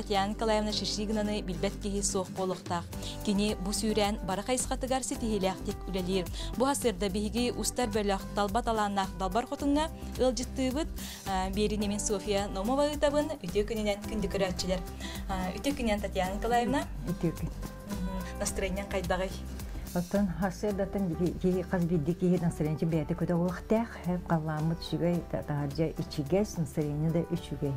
Татьяна Николаевна Шишигинаны билбеткеһи суох болуктак. Кини бу сүүрэн бары кайсыкатыгар ситиһилэхтик үлэлиир. Бу асырда биһиги устар бөлөх талбат алааннаах далбар хотунга ылжыттыыбыт беринемен София Номова ытабын үтөкүнүнэн күндүкөрөтчүлөр. Үтөкүнэн Татьяна Николаевна. Үтөкүн. Настроенияң кайдагы? Атын хасыдатын биһиги кыз биддики настроенияң бэти көтө улактах, хэм калламыт сүгэй тааржа ичигес настроенияң да үчүгэй.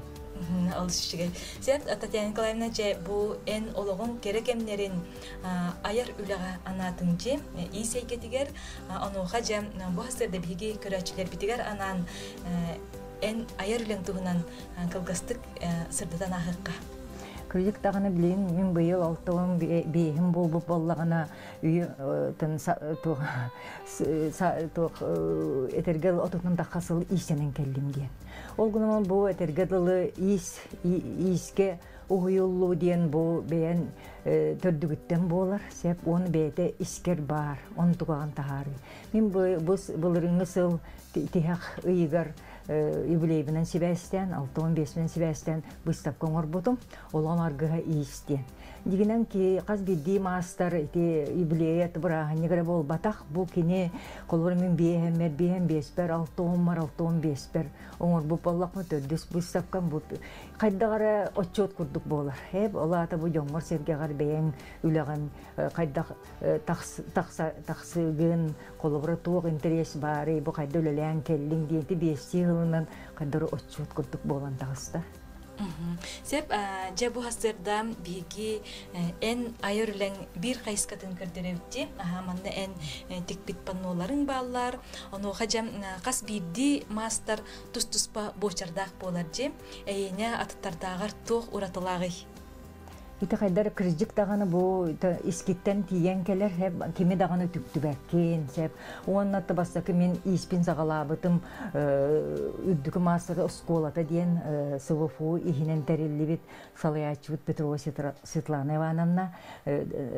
Alışışıgı. Sen Tatьяна Николаевна, bu en oluğun kerekemlerin ayar ülağa anatınca iyi seyketiger anuğa cem bu hasırda bilgi kıraçiler bitiger anan en ayar ülen tuğunan kılgıstık sırdatan ahıqqa. Kırıcık tağını bileyim, min bayıl altağım beyhim bol bollağına etergel otuğunun da hasıl işlenen kellimge. Olgunum bu etergadalı iske uyullu diyen bu beyen tördügütten bu olar. Sep on beyde isker bar, on tuğağın tahari. Min bılırınısıl tihak ıygar юбилейбинен сибестен, 6-15-мен сибестен быстапка оңорбутум, олам аргыға иистен. Дегенен ки, қаз биддей мастар юбилей атыбырағын негірі бол батақ, бұл кені қолғырымен бейхеммер, бейхем беспер, 6-10-15-бер оңорбуп боллақмы төрдіс быстапкан бұп. Қайдағара отчет күрдік болар. Хеп, ола ата бұ жоңғар сергеғар бейен үліғын, қайдақ тақсығын, қолғыры туық интерес бары, бұ қайда үлілен келдің дейті бестей ғылынан қайдары отчет күрдік болан тағыста. Сеп, жа бұ хастырда бейге ән айырлен бір қайскатын көрдеревді, манны ән текпетпанны оларын балар, оны оға жам қас бейді мастар тұс-тұспа бочардақ болар же, әйене атыттардағар тоқ ұратылағы. Ити қайдар кыржик дағаны бұл ескеттен тиен келер, кеме дағаны түктібәккен, оған атты бастақы мен испен сағалабытым үддігі масығы ұсколата дейін сұғыфу ихінен тәрелі бет Салаячы бұт Петрова Светлана Ивановна,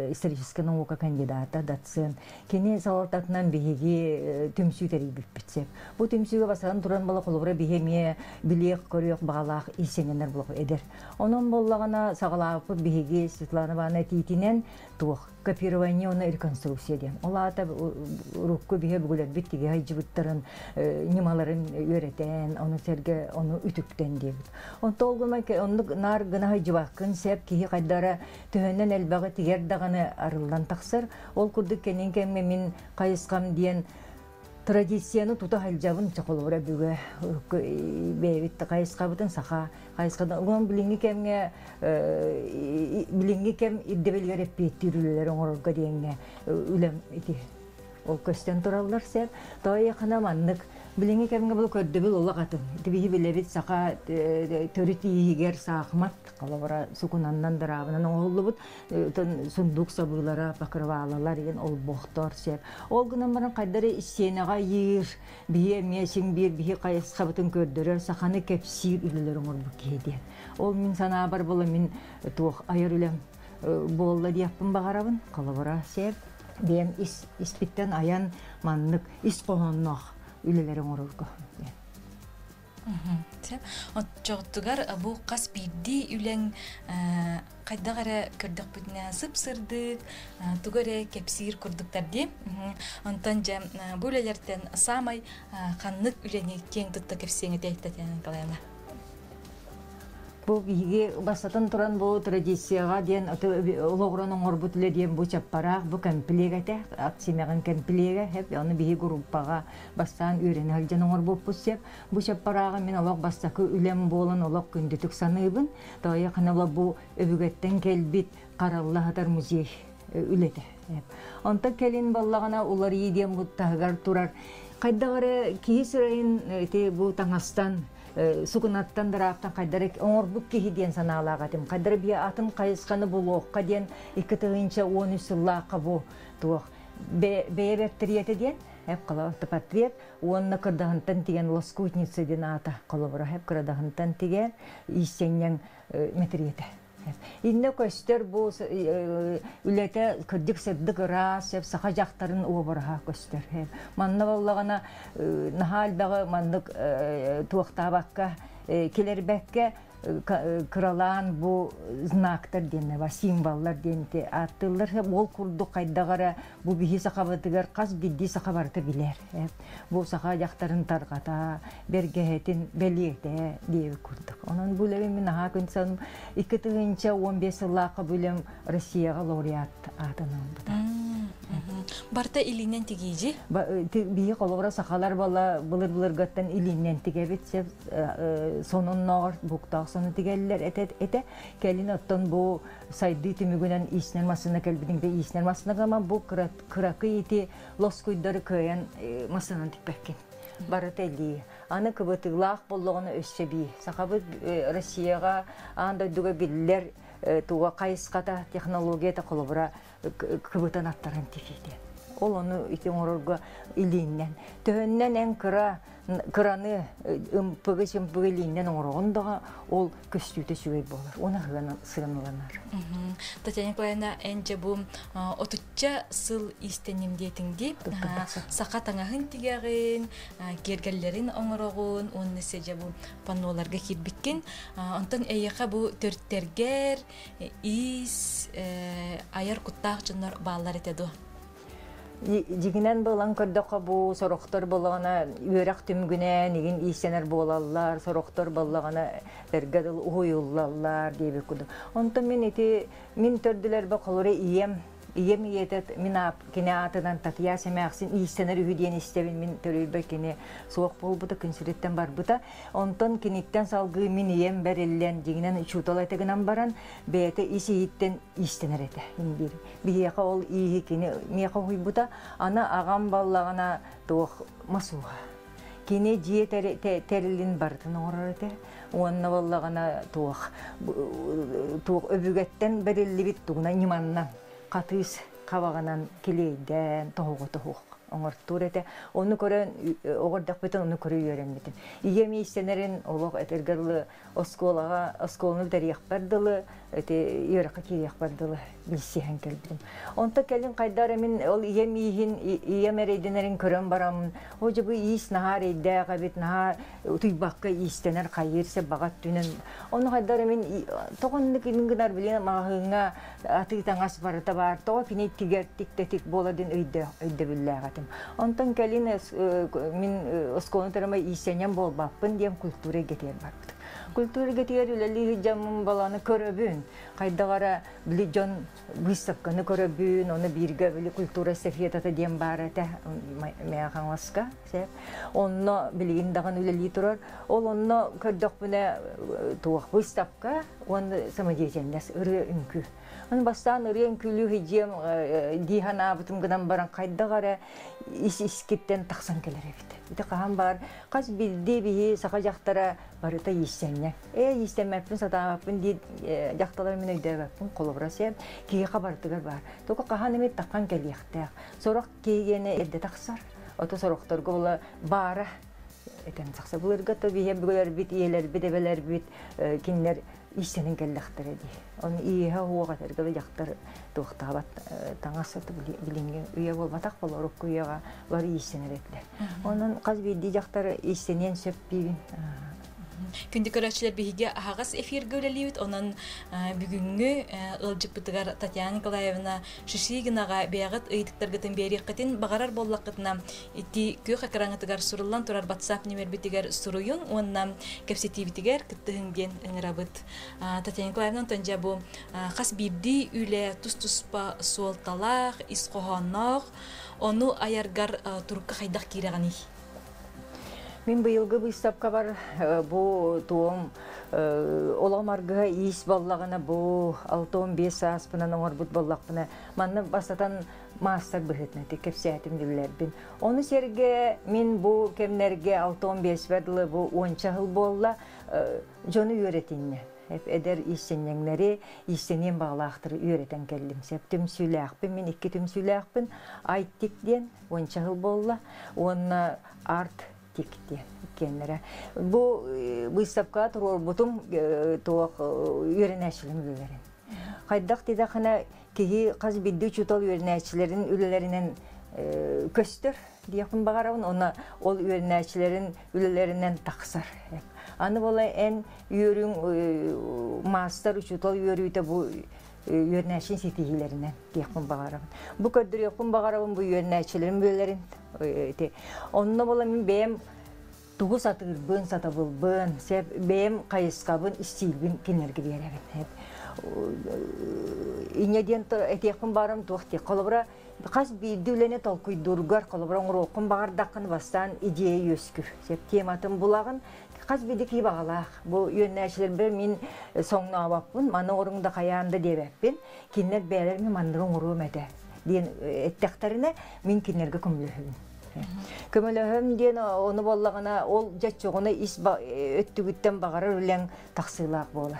историческа наука кандидата, датсын. Кені салататынан бейге түмсі тәрей бітсеп. Бұл түмсіге басаған тұран бала қолыбыра бейеме білек, көрек, бағалақ, исененер бұлық едер. Оның болағына сағалапы бейге Светлана Вана титинен туох копирование оны реконструкция дем. Ола ата рукку бие бүгүлөр биттиги айжыбыттарын немаларын үйрөтөн, аны серге аны үтүктөн дейт. Он толгума ке онду нар гына айжыбаккын сеп кии кайдара төнөн элбага тигер даганы арылдан таксыр. Ол курдук кенен кеме мен кайыскам диен традицияны тута халжабын чакылбыра бүгэ бэбитти кайыскабытын саха кайыскадан угон билинги кем иддебелгереп беттирүлөр оңорга дегенге үлем ити ол көстөн туралар сеп тая канаманнык билинги кемге бул көддөбүл улагатын тибиги билебит саха төритигер сахмат калабара сукунандан дарабынан оолубут сундук сабылара бакырвалалар ген ол бохтор сеп ол гынамрын кайдары сенага йир бие месин бир бие кайсыга бүтүн көрдөрөр саханы кепсир үлөлөрүң урбук кеди ол мен сана бар болом мен туох айырылам болла дияппын багарабын калабара сеп бем испиттен аян маннык ис когоннох Ülelerin orulgu. Çoğuttugar bu qas beydi ülen kaydağara kördük bütüne sıp sırdık, tugara kepsir kurduktar de. Ontanca bu ülelerden samay kanlık üleni keng tuttu kepsiyeni de Tatьяна Николаевна. Bu bihigi basatan turan bu tradisiyaga diyen loğranın orbutule diyen bu çapparaq bu kempilege tek aksimeğin kempilege hep onu bihigi gruppağa bastan üreni halcanın orbutpus sep bu çapparaqın min aloq bastakı ülem bolan aloq gündütük sanıybın daya kanala bu öbügetten kelbit karallah atar müzih ülete onta kelin ballağına ular yediyen bu tahgar turar kaydağarı ki sırayın bu tanastan Sukunattan daraptan kaydarak onurbuk kehi diyen sana alağadım. Kaydara bir atın kayıskanı buluqqa diyen 2-tığınca 13 yıllaqa bu tuğuk. Beye bertiriyeti diyen, hep kalabatı patriyet. Onunla kırdağıntan diyen loskutnitsi diyen ata kalabara. Hep kırdağıntan diyen istenyen metriyeti. İnne köster bu ülete kırdık sevdik ras hep saha jaqtarın oğbaraha köster hep manna vallagana nahal bağı mandık tuaqtabakka келербекке kıralan bu znaklar dene var, simvallar dente attılar. Hep ol kurdu kaydağara bu bihi sakabatıgar kas ciddi sakabartı biler. Hep bu sakayakların targata, bergehetin belirde diye kurduk. Onun bu levimin hak insanım 2015 yıla kabulüm Rusya'ya laureat atanıldı. Barta ilinden tigici? Biye kalara sakalar bala bulur bulur gattan ilinden tigebetse sonun nar bukta sonu tigeller ete kelin attan bu saydı tümügünen işler masına kelbidin ve işler masına ama bu kırakı iti loskuydar kayan masına tipkin. Barta ili. Ana kıvıtıglağ bolluğunu össebi. Sakabı Rusya'ya anda dugabilirler tuğa kayıskata teknologiya da kolubra kıvıtan atların tifiydi. Ol onu itin orga ilinden. Töhönnen en kıranı ımpıgı şımpıgı ilinden orağında ol köstüyde süveyb olur. Ona sığınılanır. Tatjana Nikolaevna, ence bu otutça sıl istenim diyetindi. Sakat anağın tigağın, gergellerin onarağın, onun nesece bu panolarga kirbitkin. Ondan eyeğe bu törtterger, iz, ayar kuttağçınlar bağlar etedu. Jiginen balan karda bu soruqtar balana yörek tümgüne nigin işener bolallar soruqtar balagana ergadıl uyullallar diye kudu. Onta men eti min tördüler bakalore iyem yetet min ap kinaatadan Tatya semaqsin işener ühüdiyen istevin min törübekini soğuq bolbuda künsiretten barbuda. Ontan kinikten salgı min iyem berellen jiginen çutalateginan baran bete isihitten işener ete. Indir biyaqa ol ihikini miqa huybuda ana ağam ballagana toq masuha. Kine jiye terilin bartın orarete. Onunla ballagana toq öbügetten berelli bittuğuna imannan. Katıyız kavağından kileyden tohuğu oğurturete onu gören oğurdak biten onu görüyörenmedim. İyemi istenlerin olaq etergarlı oskolağa oskolunu deriyaq bardılı ete yöraqı kiriyaq bardılı bilsihen keldim. Onta kelin qaydarımın ol iyemihin iyemeredinlerin körön baram. Hoca bu is nahar edde qabit nahar tuybaqqa istener qayırsa bagat dünen. Onu qaydarımın toğunlukin günar bilen mahığına atıtangas barata bar. Toğa finit tigertik tetik boladın öyde billah. Ondan kelin min oskontarama isenem bolbapın diye kültüre getirip bardık. Kültüre getireleli hicamın balanı köröbün, kaydagara bilijon wistavkanı köröbün, onu birge bili kültüre sefiyatata diyen barata meğanwaska. Onunla bilin dağın üleli turar. Ol onunla kördökbüne tuğak wistavka, onu samajejendes ırı ünkü. Onun bastan ırıyan külü hicam dihan abıtımgıdan baran kaydagara iskitten taksan keler evde. Bir de kahan bar, kaç bildiği bihi sakacaktara barıta yişsenler. Eğer yişsenmepin, satamapin diye yaktalarımın ödevapin kolaborasyon kiye kabartıgar bar. Toka kahan emet takkan keliyektek. Sorak kiyene evde taksar. Oto soraktar gola bara eten saksa bulurga tabi hep bular bit, iyiler bit, evler bit, kinler işsenin keliyektere diye. Onun iyi ha huğa kadar gele yaktar tohtabat tangasat bilinge üye bolmatak bolar okuyaga var işsenir etler. Onun kaç bildiği yaktar işseniyen söpbibin. Kündi köröçler bihige ağız efir göreliyut. Onun bugüngü ılcıpıtıgar Tatjana Nikolaevna Şişiginağa beğat ıydıktargıtın beriğkıtın bağarar bollakıtına itti köy ekranıtıgar surullan turar WhatsApp nömerbitigar suruyun onna kepsetiğitigar kıttıhıngen ıngırabıt. Tatjana Nikolaevna tönce bu kas birdi üle tustuspa suoltalağ iskohanağ onu ayargar turukka haydaq kirağani. Min bu yılgı bu istapka var, bu tuğum olamargı iş ballağına bu 6-15 saas bınan oğarbut ballağına manna basatan master bıhıtnetik, hepsi eğitim dililerbin. Onu serge min bu kemlerge 6-15 verdiği bu 10 çahıl bolla jonu yöretinle. Hep eder işsenyenleri işseniyen bağlaqtır öğreten keldim. Septim sülaqpin, min iki tüm sülaqpin, ayttik den 10 çahıl bolla, onna art tikti kenlere. Bu istapka turur butum toq yörenäçilim bilerin. Qaydaq tedaqana kihi qaz biddi çutal yörenäçilerin ülelerinden köstür diyakın bagarabın ona ol ürenəçilərin ülələrindən taxsar. Anı bolay en yörün master uçutol yörüdə bu yörünəçin sitihilerinden diyakın bagarabın. Bu ködür yakın bagarabın bu yörünəçilərin bölələrin. Onunla bolay benim Tuğu satır, bön satabıl, bön, benim kayıskabın, istilbim, kinder gibi yer evet. İnediyen etiyakın barım tuğti. Kolabra, kas bir düğlene tolkuy durgar, kolabra onu okun bağırdakın vastan ideye yüzkür. Tematın bulağın, kas bir diki bağlaq. Bu yönlençiler bir min sonuna avapın, mana orunda kayağında devapın, kinder beyler mi mandırın uğrum ede. Ettektarına min kinderge kumluhum. Kömülöhüm diyen onu bollağına, ol çocuğuna iş öttügütten bağırır ölen taksıylaq bolar.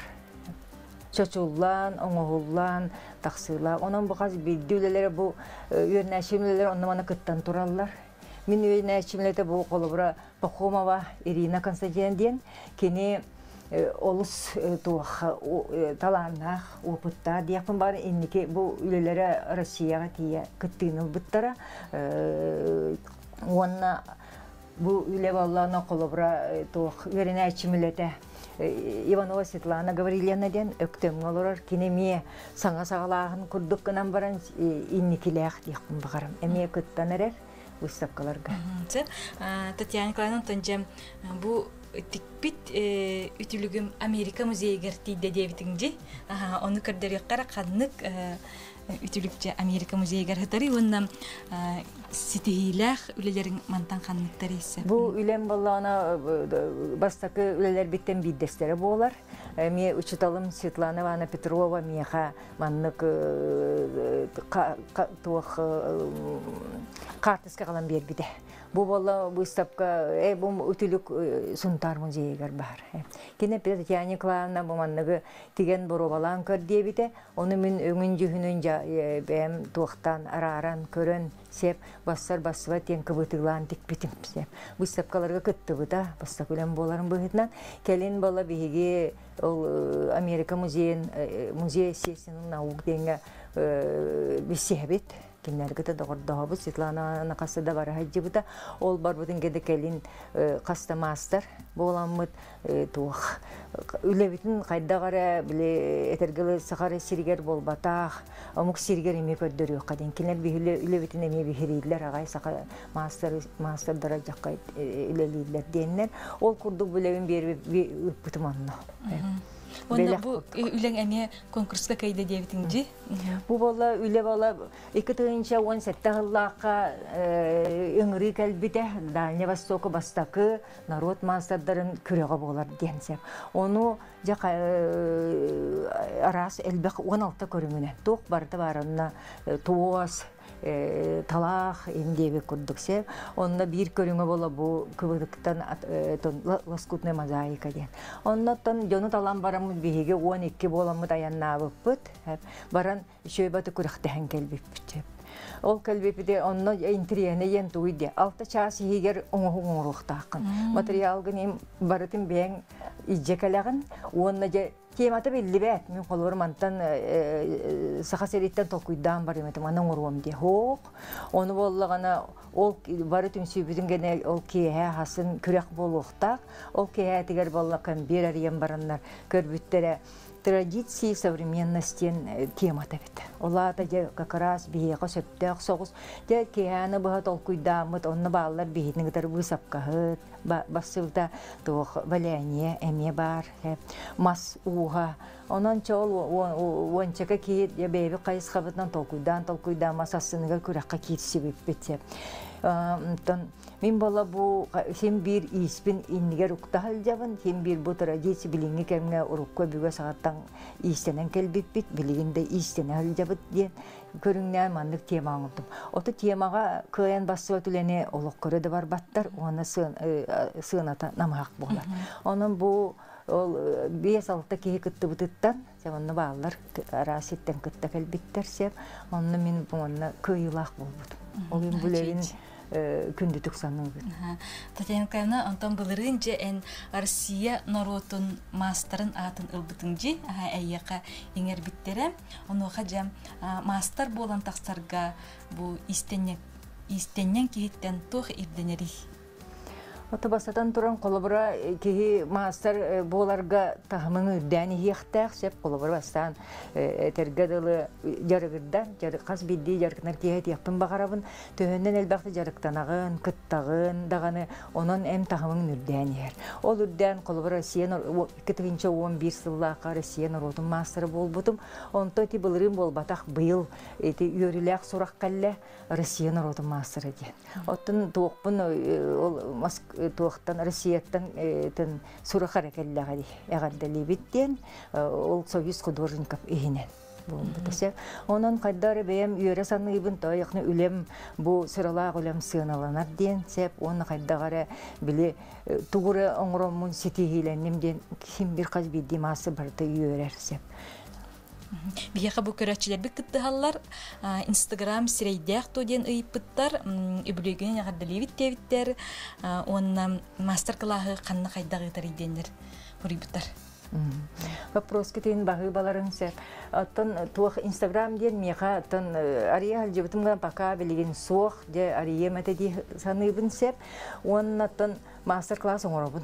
Çocuğullan, oğullan taksıylaq. Onun bu kaz bir düğleleri bu yörnəşimliler onu bana kıttan turarlar. Min yörnəşimlilerde bu kolubra Pakhomova, Irina Konstantin diyen kini olus tuğağı, talanaq, opıtta deyapın bari indiki bu ülelere Rossiyağa diye kıttığını bıttara. Onunla bu üle vallana kolabra toq verene çimilete Ivanova Svetlana Gavrilyevna den öktüm olur kinemi sağa sağlağın kurdukkanan baran innikilek diqim bagarım eme kıttanerer ustaqlarga. Tatjana Klanon tonjem bu tikpit ütülügüm Amerika müzeyi gerti dedevitinci onu kırderek qarakanlık Ütülükçe Amerika müzeye garhatari ondan sitihilak ülelerin mantan kanlıkları ise. Bu ülen ballağına bastakı üleler bitten bir desteri boğular. Miye uçutalım Svetlana Petrova miyeha manlık kartıska kalan bir bide. Bu balla bu istapka bu ütülük suntar müzeye gar bahar. Yine bir Tatjana Klanovna bu manlığı tigen borobalan kör diye bide. Onu min öngüncü hününce benim tuğtan araran körün sep basar basva tiyen kıvıtılan dik bitim sep. Bu istapkalarga kıttıvı da bastak ülen boğuların bıhıtnan. Kelin balla bihigi Amerika müzeye sesinin nauk denge bir sehbet. Kimlerge de doğru daha bu Svetlana nakası da var hacı bu da ol barbudun gedekelin kasta master bu olan mıt tuğ ülevitin kaydağara bile etergeli sakar sirger bol batağ amuk sirger emek ödürüyor kadın kimler bihile ülevitin emeği bihiriydiler ağay sakar master daracak kayıt üleliydiler diyenler ol kurdu bülevin bir pıtımanına. Onda bu ülen eme konkursta kayda devletinci. Bu valla üle valla iki tığınca 17 yıllaqa ıngri kalbide Dalnya Vostoka bastakı narod mansatların küreğe boğular diyensem. Onu aras elbaq 16 körümüne. Toq barda barına tuğaz, talaq, emdevi kurdukse. Onda bir körüne bola bu kıvırıktan laskutne mozaika diyen. Ondan canı talan baramız bihige 12 bolamı dayanına bıpıt. Baran şöbatı kırıqtı hengel bıpıt. Ol kalbi de onunla intriyene yentuide. Altta çası higer onu ruhtaqın. Material gınim baratın ben ijekalağın. Onunla Kiyamata belli bet, min kolları mantan sakasiritten tokuydan bari metem ana uğrum diye hok, onu bollagana ol bari tüm sübüdün gene ol ki ha hasın kürek boluktak, ol ki ha tiger bollakan bir aryan baranlar körbütlere traditsiyi savremennostiyen kiyamata bit. Ola taje kakaras bihe kaseptek soğuz, diye ki ha ne bahat tokuydan mut onu ballar bihe ne kadar bu sapkahıt. Basılda toh valeniye emiye bar mas uha onun çol onçaka ki ya bebi kayıs kabından tolkuydan masasını gel kurakka kitsi bitti. Min bala bu hem bir ismin indiger uktahal javan hem bir bu tarajisi bilingi kemne urukka büga saattan istenen kelbip bit bilginde istenel javat diye körüngler mandık tema oldum. Ota temaga köyen basvatulene oluk körede var battar ona sığınata namahak bolar. Onun bu bir salttaki kıttı bıtıttan onu bağlar rasitten kıttı kelbitterse onu min bununla kıyılak bulbudum. Oyun bulerin kündütük sanığı. Tatjana Klanovna ondan bılırınca en Rusya narodun masterın adın ılbıtınca ayyaka yener bittere onu oğacam master bolan taksarga bu istenye İstenen kihitten tuh ibdeneri. Otobasadan turan kolabora kihi master bolarga tahmini deni yekter sep kolabora bastan tergadalı jarıgdan jarıqas biddi jarıqnar kihet yapın bagarabın töhönnen elbaqti jarıqtanağın kıttağın dağanı onun em tahmini nürdeniyer. Ol ürden kolabora Россия 2011 yıllıqa Россия rodun master bolbutum onto ti bilrim bolbataq bıyıl eti yörülaq suraqkalle Россия rodun master eden. Otun toqpun ol Tuğuktan, Rusya'dan soruqara kelleğe eğaldeli bittiğen ol Soyuz Kudurun kap ihinen. Onun kadar beyim üyere sanıybın toyıqını ülem bu sıralağı ülem sığınalanar diyen sep onu kadar bile tuğuru onromun sitihilenim diyen kim birkaç bir diması barda üyerer sep. Biyaqa bu köräçiler biktittihallar Instagram sireydiaq toden ıypittar übülügün yaqardalevit tevitter onna master klağı qanna qaydağı taridenler huribittar. Вопрос китин багы баларын сеп аттан тух Instagram ден миха аттан ариал жебтимган пока билген сух де ариемете ди саныбын сеп оннаттан master class оңоробун.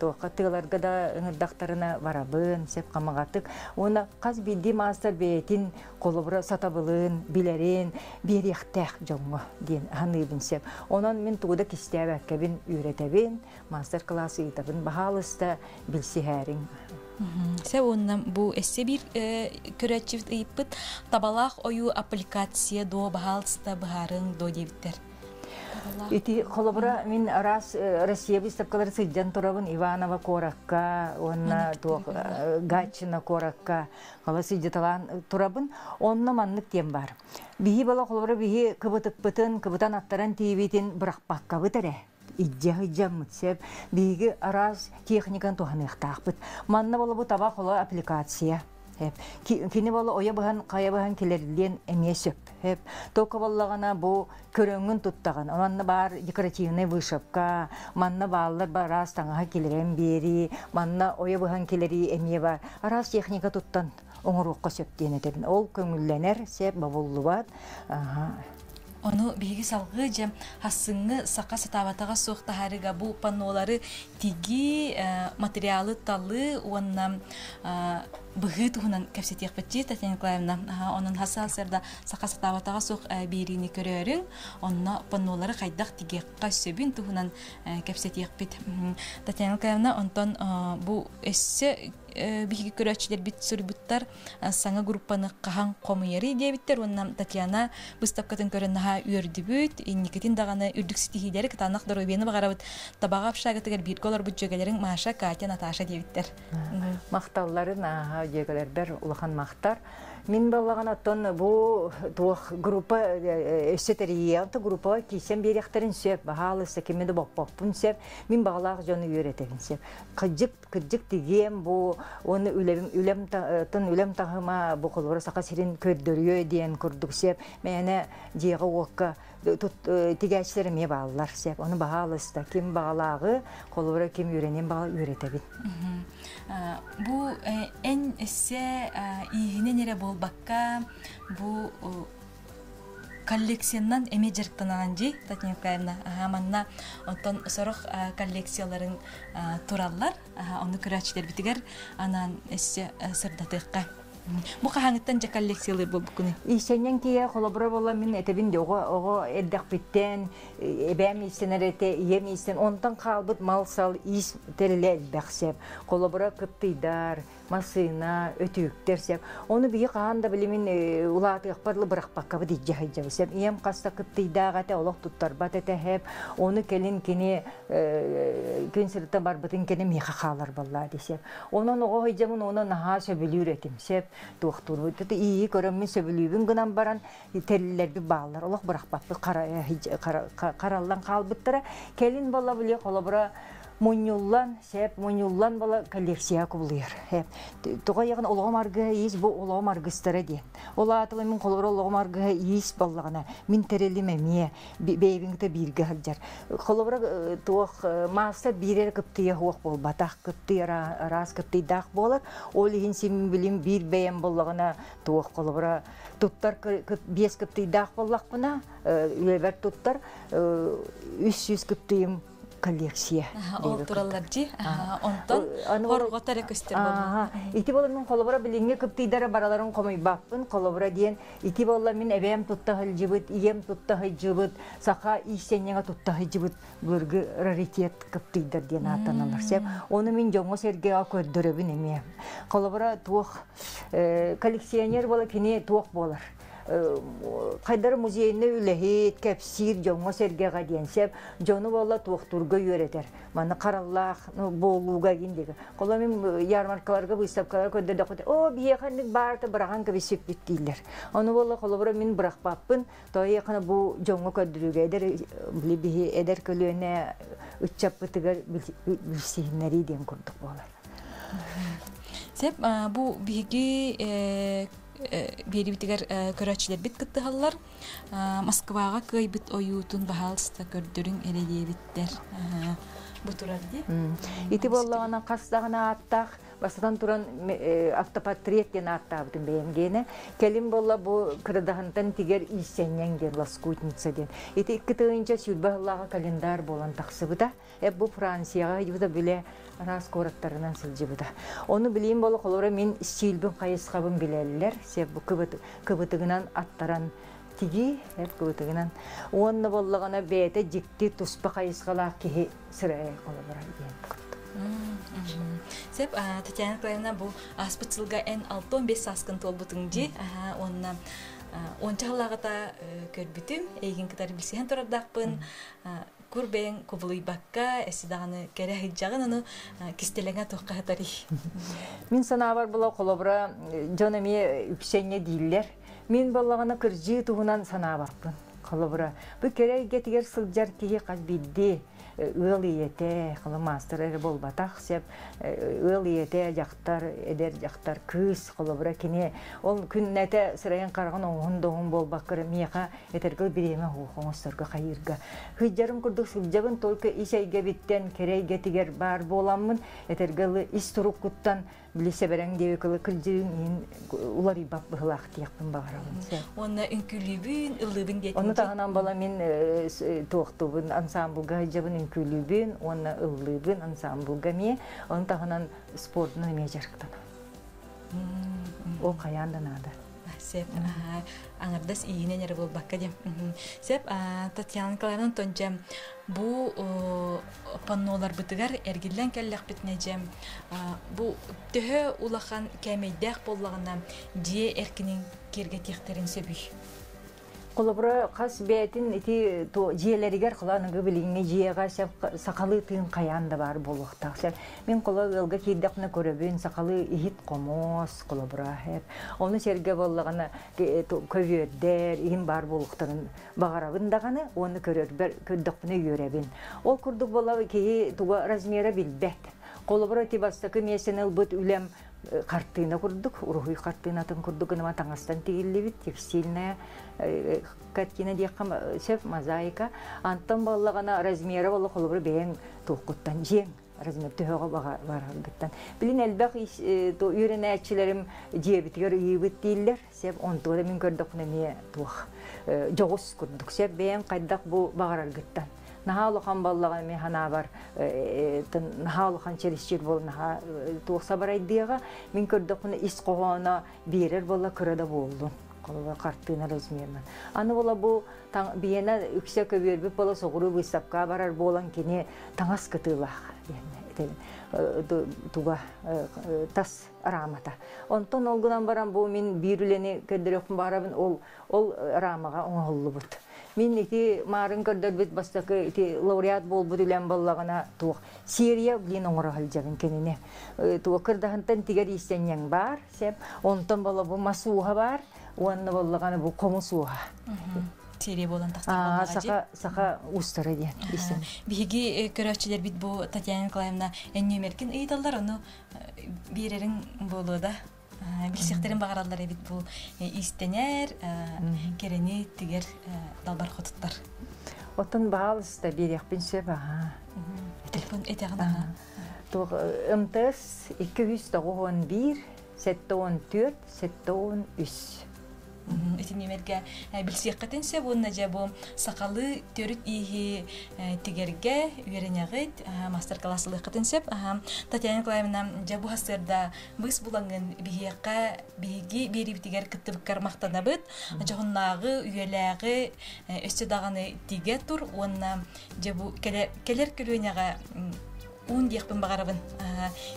Toqatılarga da ındaqtarına varabın, sep qamağatık. Ona qaz bildi master beyetin kolubra satabılın, bilerin, beriyaqtaq jongo den hanıybın sep. Onan men tuğda kistebekebin üretebin, master klası itabın bahalısta bilsihärin. Sevondan bu esse bir köräçift ipit tabalaq oyu aplikasiya do bahalısta baharın do deviter. İti kolabora min aras Россия biz tapkaları sıccan turabın Ivanova korakka, onna tuğ Gachina korakka, kala sıcjatalan turabın onna manlık tem bar. Bihi bala kolabora bihi kıbıtık bıtın, kıbıtan attaran tivitin bırakpak kabıtere. İjjahijamıt sep bihi aras teknikan tuhanıqtaqbıt. Manna bala bu tabaq ola aplikasiya. Kini bala oya bahan, kaya bahan kilerliyen emesöp. Hep toka ballagana bu köröngün tuttağın. Manna bar dekorativne vışapka, manna ballar bar aras taŋaha kileren beri, manna oya bahan kileri emeye bar. Aras teknika tuttan oŋuruqqa söp diyenetedin. Ol köŋüllener, sep babullubat. Onu bilgi salgıca hasını saka satavatağa soğukta harika bu panoları tigi materyalı talı onunla bıhı tuğunan kapseti yapıcı Tatjana Nikolaevna onun hası hasırda saka satavatağa soğuk birini körörün onunla panoları kaydaq tigi kaşöbün tuğunan kapseti yapıcı Tatjana Nikolaevna ondan bu esse bilgi köräçiler bit sürbüttar saŋa gruppany qahaŋ qomuýary diýebitter onnan Tatjana biz tapkatyn körennaha ürdibüt iniketin dagany ürdüksitihilere katanaq dorobeni bagarabut tabaga pşagatyger bir golar büjjegeleriň maşa Katya Natasha diýebitter maktallaryň aha jegeler ber ulahan maktar min ballagana ton bu tuh grupa eşeteriýa tu grupa kisem berekterin söp bahalysa kimede bopbopun söp min baglagy jonu üreterin söp kıjık diýem bu onu ülem tahıma bu kolora saka sirin kördörüyor diyen kurduk sep mene jeğe okka tut tigaçlerime bağlar sep onu bahalısta kim bağlağı kolora kim ürenin bağ üretebin. Bu en ise ihine nere bol bakka bu kolleksiyondan emejerktanancı Tatjana Nikolaevna amanna ondan soruq kolleksiyaların turallar onu köräçiler bitiger anan esse sırdatıqqa bu qahanıttan ja kolleksiyalar bol bukuni işenyen kiye kolabora bolla min etebin jogo ogo eddak bitten ebem isenerete yem isen ondan qalbıt malsal is terlel baxsep kolabora qıptıydar masina ötük dersep onu bir qahanda bilimin ulatıq parlı bırakpaqqa bidi jahijavsep iyem qasta qıptıydagata oloq tuttar batete hep onu kelin kini künserta barbatın kini miha qalar balla desep onun ogo hijamın onu nahaşa bilüretim sep doktoru dedi iyi görünme söbülübün günan baran telliler bir bağlar oloq bırakpaqqa qarallan qalbıttara kelin balla bile kolabora Munyullan, sep munyullan bala koleksiya kubulir. Toga yakan olağım argı iş bu olağım argıstere diye. Ola atla min kolor olağım argı iş ballana min terellime miye beyvingte birge hajar. Kolora toga masa birer kaptiye huak bol batah kaptiye ras kaptiye dah bolar. Olihin sim bilim bir beyim ballana toga kolora tuttar bies kaptiye dah bollar bana ülever tuttar 300 kaptiyim. Koleksiya. Ол туралларчы. Онтон хорго тарекистер болду. Ити болмун колобора билинге кыптыйдара бараларын комой баппын, колобора диен ити болла мен эбем туттагыл жыбыт, ием туттагыл жыбыт, саха ийсенеге туттагыл жыбыт бүргү раритет кыптыйдар диен атаналар сеп. Ону мен жоңго сергеге көрдөрөбүн эме. Колобора туох коллекционер боло кини туох болор. Kaydar müzeyinde ülehit, kepsir, jongo sergega diyensep, jonu valla tuğturga yöreter. Mana karallah, boğuluğa gindega. Kolamim yarmarkalarga, bıstavkalarga köderdakot. O bir yakınlık barda bırakan gibi süpbit değiller. Onu valla kolabora min bırakpapın, toya yakına bu jongo köderüge eder, bihi eder kölüne, uçapıtıgar bilsinleri diyen kurduk boğalar. Sep bu bilgi Beribitigar körüçler bit kıttıhallar Moskvağa köybüt oyutun bahalsta kördürün eleye bitler bu turardı. İti bollağına kastağına attaq basadan turan avtopatret gen atta bütün beyimgene kelim bolla bu kırdahantan tiger işsenyen gen laskutnitsa den. İti kıtığınca sürbahalağa kalendar bolan taqsıbıda bu Fransiyağa yuda bile Aras koratlarından silcibida. Onu bileyim bala kolora min silbin kayıskabın bilerler. Seb bu kıvıtıgınan attaran tigi, hep kıvıtıgınan. Onunla ballağına beyte cikti tuspa kayıskala kihi sıraya kolora yiyen. Sep Tatyana Klayevna bu aspıçılga en 6-15 saskıntı olbutungji. Onunla onçağılağı da körbütüm. Eğin kadar bilsehen toradakpın. Kurben kubuluy bakka esidanı kerehi jağanını kistelenge toqqa tari. Min sana var bula kolobra jonemi üpsenge diller. Min ballagana kırjı tuğunan sana barpın kolobra. Bu kerey getiger sıljar kihi qazbiddi. Öliyete qılmastır er bol bataq sep öliyete jaqtar eder jaqtar kız qolobra kini ol künnete sırayan qarğan oğun doğun bol bakır miqa etergül bireme hoqongstorga qayırga hıjarım kurduk subjabın tolka işeyge bitten kereyge tiger bar bolamın etergül isturuk kuttan bilse bereng dewekül kıljın ular ibap bıhlaq tiyaqtın bağaralım onda ünkülübün ıldın getin onu tağanan bala men toqtubun ansambulga hıjabın külübün, ona ıllığın, ansambulga mi, onun tağınan sportunu mecerikten. O kayandan adı. Sep, anardas iyine nere bol bakkadim. Sep, Tatyana Klayevna tonca bu pannolar bıtıgar ergillen kellek bitnecem. Bu töhö ulağan kemeydeğ bollağına diye erkinin kirge tehterin sebüy. Kolabora kas beyetin iti jiyeleriger kılanıgı bilinge jiyega sakalı tığın kayan da var boluqtaq sep. Men kola ılga kirdaqna köröbün sakalı ihit komos kolabora hep. Onu serge bollagana kövöder, ihin bar boluqtırın bağarabın dağanı onu köröber köddöqpüne yörebin. O kurduk bolla kihi tuğa razmera bilbet. Kolabora tibastakı mesenel büt ülem kartına kurduk, uruhuy kartına tın kurduk ama tangastan tigilli bit teksilne katkine diyakam şef mozaika antan ballagana razmera balla kolabora beyin toquttan jeng razmet töhöga var gittan bilin elbaqi to ürenäçilerim jebitiger üyübit diller şef ontoda min kördük nemiye tuq jogos kurduk şef beyin qaddaq bu bağarar gittan Nahalıqan ballağa mehana var, nahalıqan çelişçil bol naha tuğsa baraydı diyağa, min kördükünü is qoğana birer balla kırada boğuldun. Kolova karttığına razmiyemden. Anı balla bu biyene yüksek öbürbüp balla soğuru bu istapka barar boğulan kini tanas kıtılaq. Tuğa tas ramata. Ondan olgudan baran bu min birüleni kördülükün barabın ol ramağa onğullu bud. Min iti marın kördörbüt bastakı iti laureat bol büdülen ballağına tuğ. Siriya bilin oğra halcağın kenine. Tuğ kırdağıntan tigar istenyen bar. Ondan balla bu masuha bar. Ondan ballağına bu komusuha. Teriye bolan tahtalar. Saha ustaları diye. Biriki görevçiler bit bu Tatyana'nın kalemine en nümerkin iyi dallar onu bir yerin bolu da. Bilseklerin bağıralları bit bu istener gereni diğer dalbar kutlar. Otan bağlısı da bir yakın şey var. Telefon eterna. Doğ MTS 291 74 73. Etinimerge bilsiyakatin sebun najabom sakalı törüt ihi tigerge üyerenyaget masterclasslı katin seb Tatyana Klaevna jabu hasırda biz bulangın bihiyaka bihi biri tiger kitip karmaqtanabıt jahunnağı üyelağı östedağını tiget tur onna jabu keler külüenyaga un diyakpın bağırabın.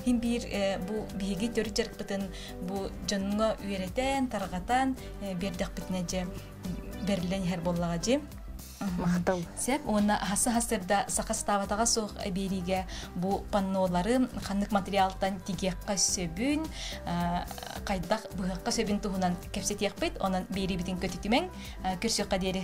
Hem bir bu bihigi törü çarkpıtın bu canına üyereten, targatan bir diyakpıtınca berilen her bollağacı. Mağdal. Sep, ona hası-hasırda sakastavatığa soğuk berige bu pannoları kanlık materialdan tigekka söbün, kaydaq buhakka söbün tuhunan kepset yakpıt, onun beri bitin kötü tümen, kürsü kaderi.